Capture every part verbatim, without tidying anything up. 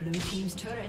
Blue team's turret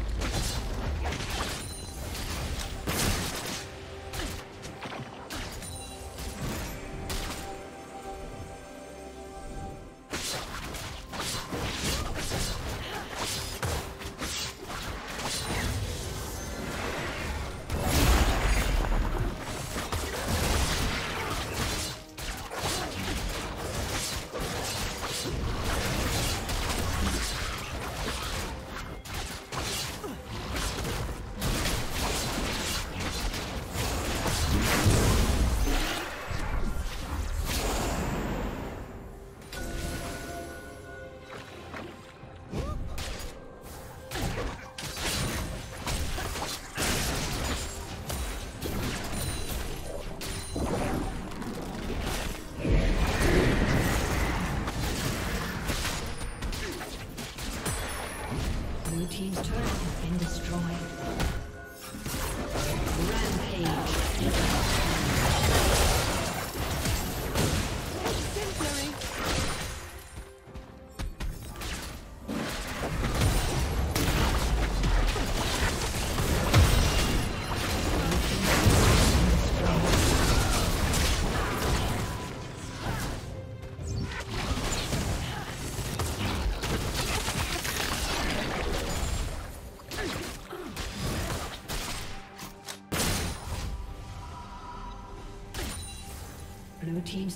team's turret has been destroyed. Rampage. Blue team's